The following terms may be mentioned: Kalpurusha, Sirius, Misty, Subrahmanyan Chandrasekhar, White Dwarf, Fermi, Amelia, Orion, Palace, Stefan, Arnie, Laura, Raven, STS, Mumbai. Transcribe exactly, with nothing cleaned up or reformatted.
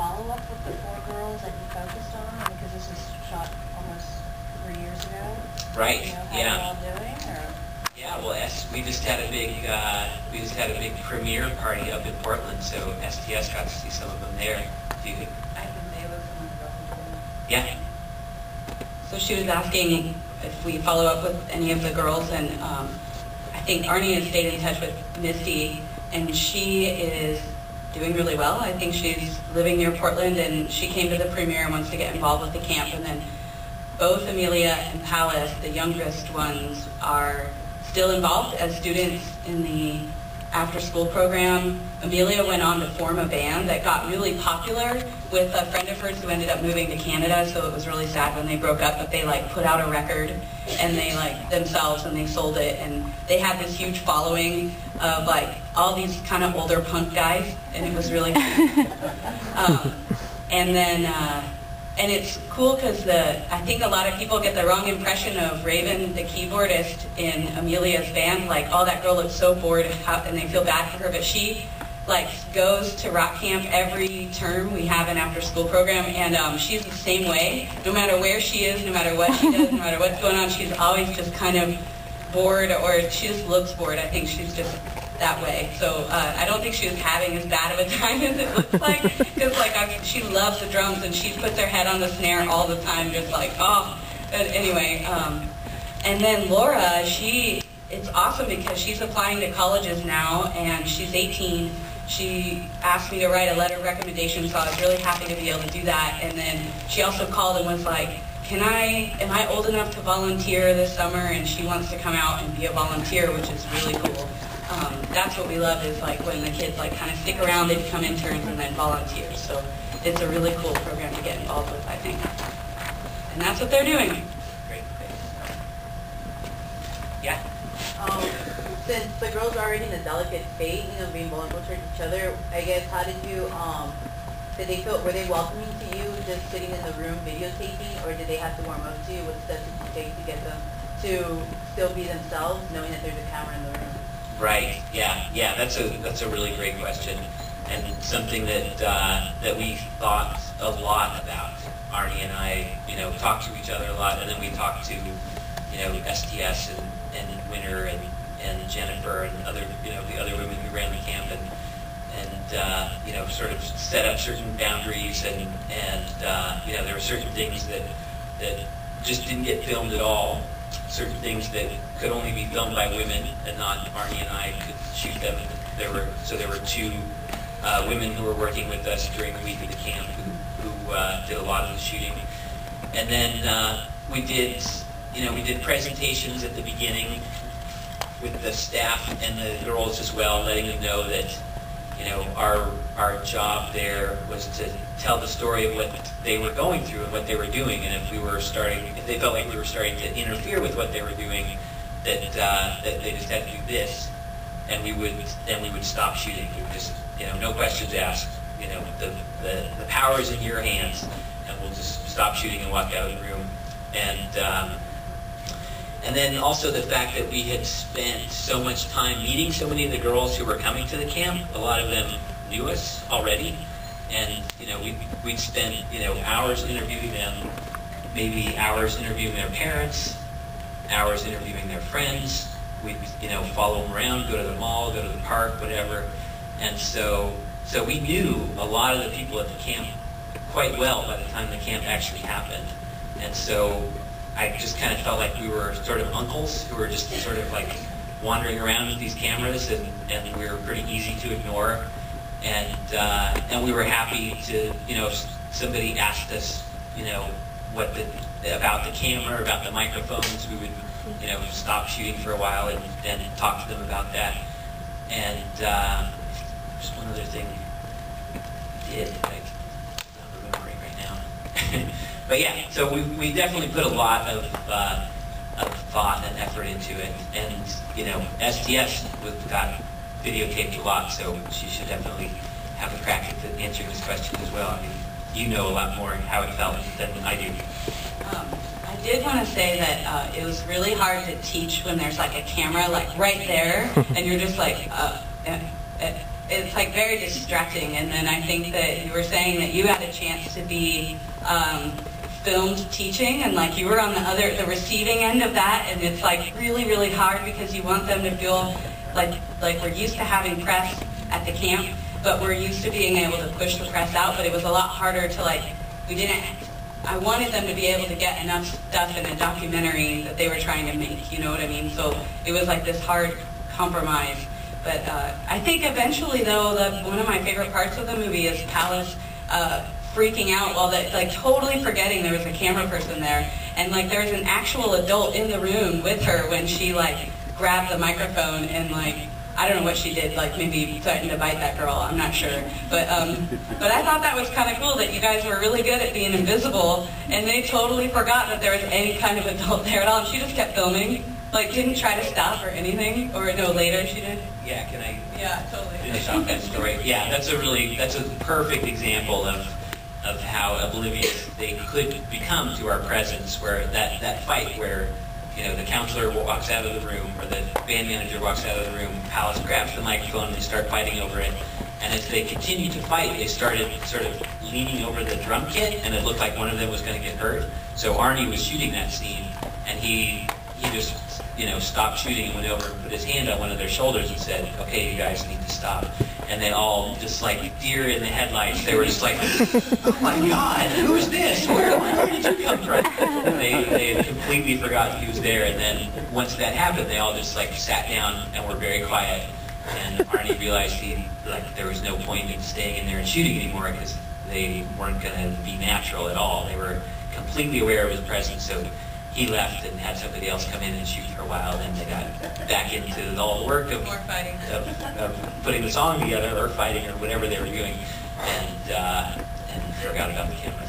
follow-up with the four girls that you focused on? Because this is shot almost three years ago. Right. You know, how yeah. How are you all doing? Or? Yeah. Well, S we just had a big uh, we just had a big premiere party up in Portland, so S T S got to see some of them there. Do you? I think they were from the girls. Yeah. So she was asking if we follow up with any of the girls, and um, I think Arnie has stayed in touch with Misty, and she is doing really well. I think she's living near Portland, and she came to the premiere and wants to get involved with the camp. And then both Amelia and Palace, the youngest ones, are still involved as students in the after-school program. Amelia went on to form a band that got really popular with a friend of hers who ended up moving to Canada, so it was really sad when they broke up, but they like put out a record and they like themselves and they sold it, and they had this huge following of like all these kind of older punk guys, and it was really cool. um, and then uh, and it's cool because the I think a lot of people get the wrong impression of Raven, the keyboardist in Amelia's band, like, oh, that girl looks so bored, and they feel bad for her, but she like goes to rock camp every term. We have an after-school program, and um, she's the same way. No matter where she is, no matter what she does, no matter what's going on, she's always just kind of bored, or she just looks bored. I think she's just that way. So uh, I don't think she was having as bad of a time as it looks like, because like I mean, she loves the drums, and she puts her head on the snare all the time, just like, oh. But anyway, um, and then Laura, she it's awesome because she's applying to colleges now, and she's eighteen. She asked me to write a letter of recommendation, so I was really happy to be able to do that. And then she also called and was like, can I, am I old enough to volunteer this summer? And she wants to come out and be a volunteer, which is really cool. Um, that's what we love, is like when the kids like kind of stick around, they become interns and then volunteers. So it's a really cool program to get involved with, I think. And that's what they're doing. Great, great. Yeah. Um, since the girls are already in a delicate state, you know, being vulnerable towards each other, I guess, how did you, um, did they feel, were they welcoming to you just sitting in the room videotaping, or did they have to warm up to you? What steps did you take to get them to still be themselves, knowing that there's a camera in the room? Right, yeah, yeah, that's a, that's a really great question, and it's something that, uh, that we thought a lot about. Arnie and I, you know, talked to each other a lot, and then we talked to, you know, S T S and and Winter and, and Jennifer and other, you know, the other women who ran the camp, and, and uh, you know, sort of set up certain boundaries, and, and uh, you know, there were certain things that, that just didn't get filmed at all, certain things that could only be filmed by women and not Arnie and I could shoot them. There were, so there were two uh, women who were working with us during the week of the camp who, who uh, did a lot of the shooting. And then uh, we did, you know, we did presentations at the beginning with the staff and the girls as well, letting them know that, you know, our our job there was to tell the story of what they were going through and what they were doing, and if we were starting, if they felt like we were starting to interfere with what they were doing, that uh, that they just had to do this, and we would then we would stop shooting. We would just, you know, no questions asked. You know, the the, the power is in your hands, and we'll just stop shooting and walk out of the room, and. Um, And then also the fact that we had spent so much time meeting so many of the girls who were coming to the camp. A lot of them knew us already, and you know we we'd spend you know hours interviewing them, maybe hours interviewing their parents, hours interviewing their friends. We'd you know follow them around, go to the mall, go to the park, whatever. And so so we knew a lot of the people at the camp quite well by the time the camp actually happened, and so. I just kind of felt like we were sort of uncles who were just sort of like wandering around with these cameras, and, and we were pretty easy to ignore. And uh, and we were happy to, you know, if somebody asked us, you know, what the, about the camera, about the microphones, we would, you know, stop shooting for a while and, and talk to them about that. And uh, just one other thing we did, like, I'm not remembering right now. But yeah, so we, we definitely put a lot of, uh, of thought and effort into it. And, you know, S T S got videotaped a lot, so she should definitely have a crack at answering this question as well. I mean, you know a lot more how it felt than I do. Um, I did want to say that uh, it was really hard to teach when there's like a camera like right there, and you're just like, uh, uh, uh, it's like very distracting. And then I think that you were saying that you had a chance to be um, filmed teaching, and like you were on the other, the receiving end of that, and it's like really, really hard because you want them to feel like like we're used to having press at the camp, but we're used to being able to push the press out. But it was a lot harder to like, we didn't, I wanted them to be able to get enough stuff in a documentary that they were trying to make, you know what I mean? So it was like this hard compromise. But uh, I think eventually, though, the, one of my favorite parts of the movie is Palace uh, freaking out while that, like totally forgetting there was a camera person there. And like there was an actual adult in the room with her when she like grabbed the microphone and like, I don't know what she did, like maybe threatened to bite that girl, I'm not sure. But um, but I thought that was kind of cool that you guys were really good at being invisible, and they totally forgot that there was any kind of adult there at all. She just kept filming, like didn't try to stop or anything, or no, later she did. Yeah, can I? Yeah, totally. Finish off that story. Yeah, that's a really, that's a perfect example of of how oblivious they could become to our presence, where that, that fight where, you know, the counselor walks out of the room, or the band manager walks out of the room, Palace grabs the microphone, and they start fighting over it. And as they continued to fight, they started sort of leaning over the drum kit, and it looked like one of them was going to get hurt. So Arnie was shooting that scene, and he he just, you know, stopped shooting and went over and put his hand on one of their shoulders and said, okay, you guys need to stop. And they all just like deer in the headlights, they were just like, oh my God, who's this? Where, where did you come from? And they, they had completely forgotten he was there. And then once that happened, they all just like sat down and were very quiet. And Arnie realized he, like, there was no point in staying in there and shooting anymore because they weren't going to be natural at all. They were completely aware of his presence. So he left and had somebody else come in and shoot for a while, then they got back into all the work of, of, of putting the song together, or fighting, or whatever they were doing, and, uh, and forgot about the camera.